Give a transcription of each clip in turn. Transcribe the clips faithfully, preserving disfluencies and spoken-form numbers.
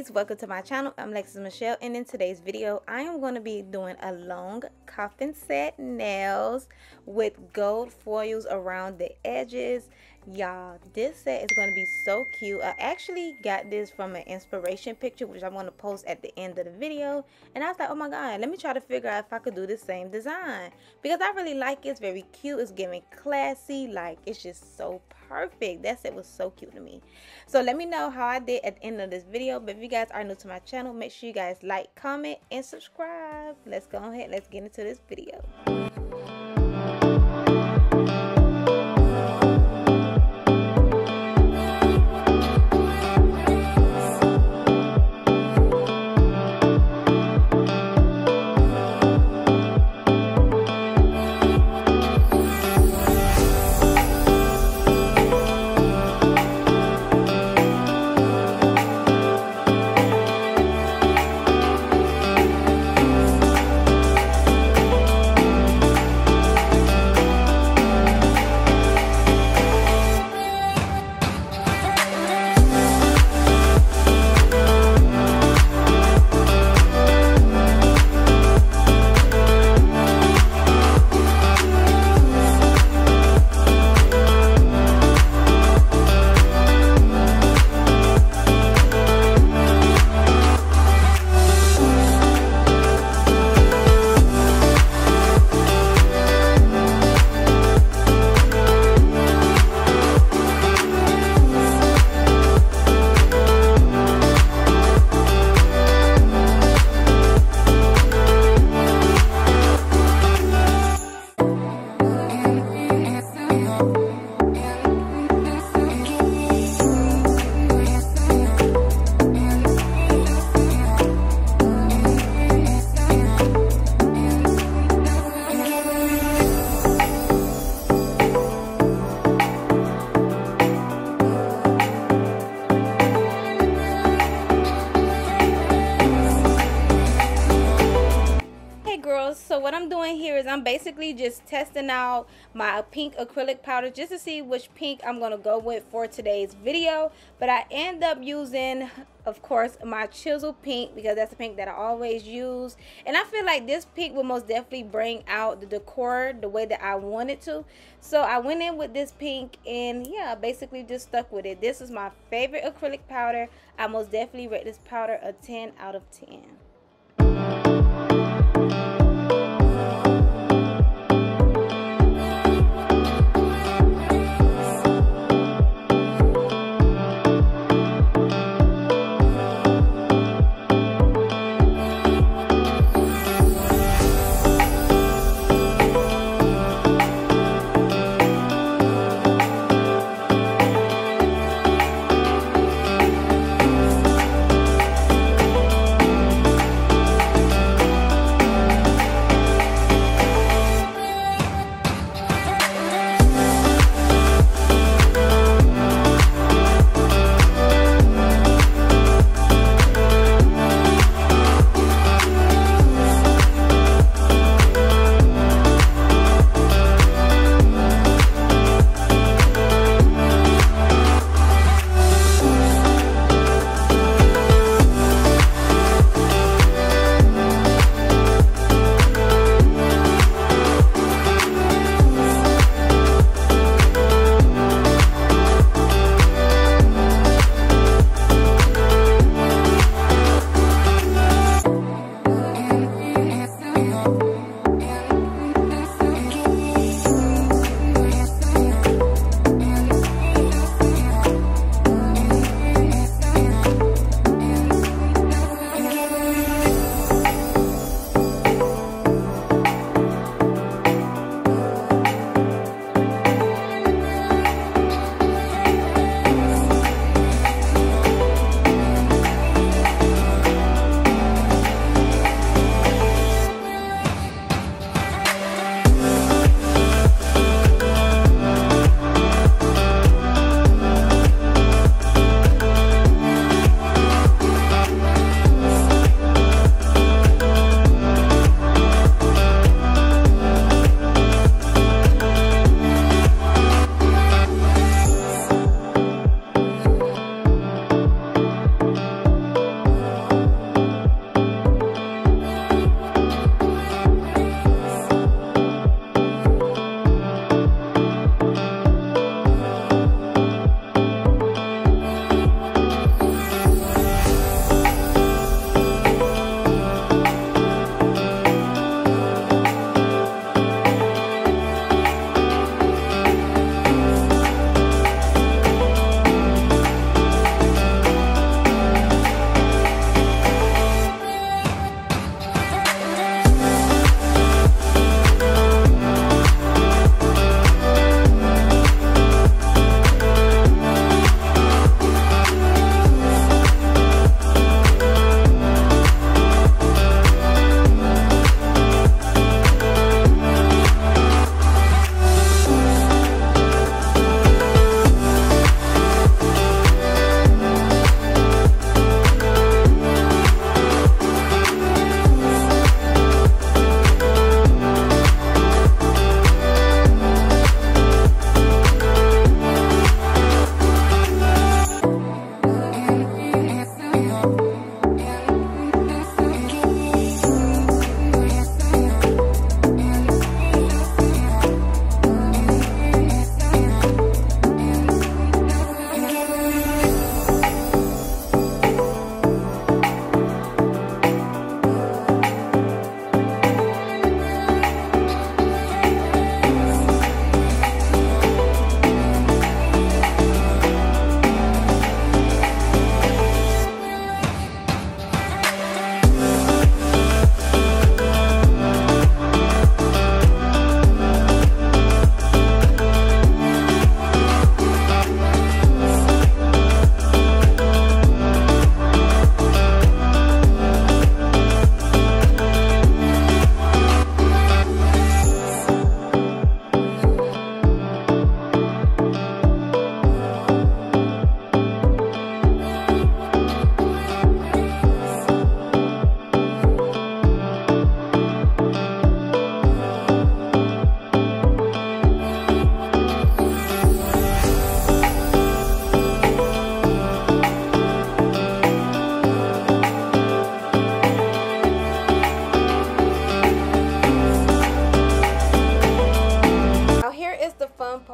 ladies, welcome to my channel. I'm Lexis Michelle, and in today's video I am going to be doing a long coffin set nails with gold foils around the edges. Y'all, this set is going to be so cute. I actually got this from an inspiration picture, which I want to post at the end of the video, and I was like, oh my god, let me try to figure out if I could do the same design, because I really like it. It's very cute, it's giving classy, like it's just so perfect. That set was so cute to me. So let me know how I did at the end of this video, but if you guys are new to my channel, make sure you guys like, comment, and subscribe. Let's go ahead, let's get into this video. So what I'm doing here is I'm basically just testing out my pink acrylic powder just to see which pink I'm going to go with for today's video. But I end up using, of course, my chisel pink, because that's the pink that I always use. And I feel like this pink will most definitely bring out the decor the way that I want it to. So I went in with this pink and yeah, basically just stuck with it. This is my favorite acrylic powder. I most definitely rate this powder a ten out of ten.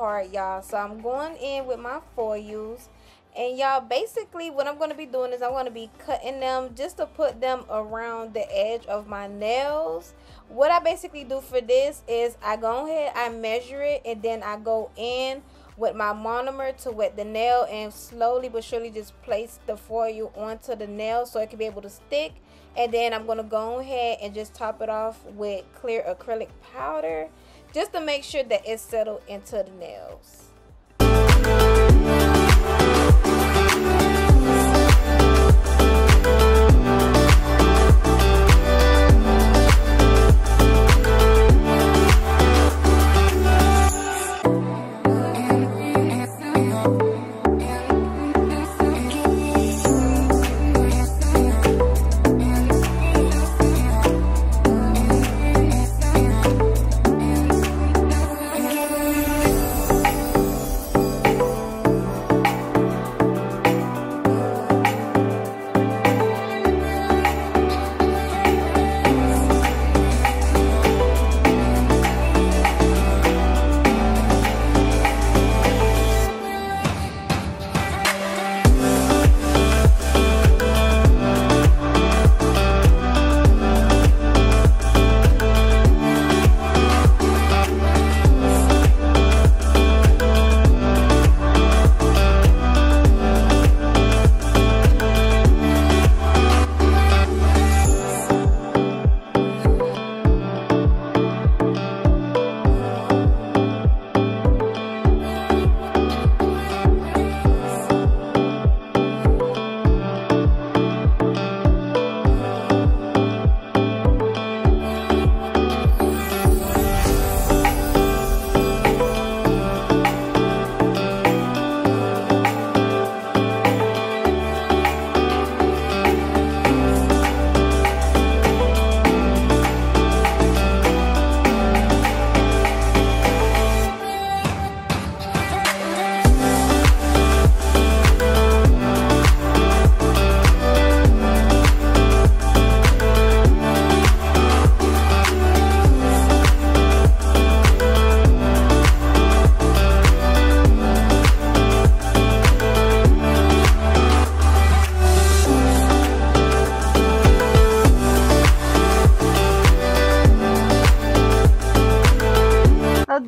card, y'all. So I'm going in with my foils, and y'all, basically what I'm going to be doing is I'm going to be cutting them just to put them around the edge of my nails. What I basically do for this is I go ahead, I measure it, and then I go in with my monomer to wet the nail and slowly but surely just place the foil onto the nail so it can be able to stick. And then I'm going to go ahead and just top it off with clear acrylic powder just to make sure that it's settled into the nails.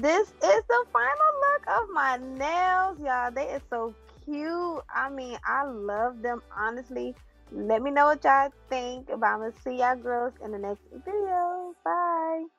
This is the final look of my nails, y'all. They are so cute. I mean, I love them, honestly. Let me know what y'all think. But I'm gonna see y'all girls in the next video. Bye.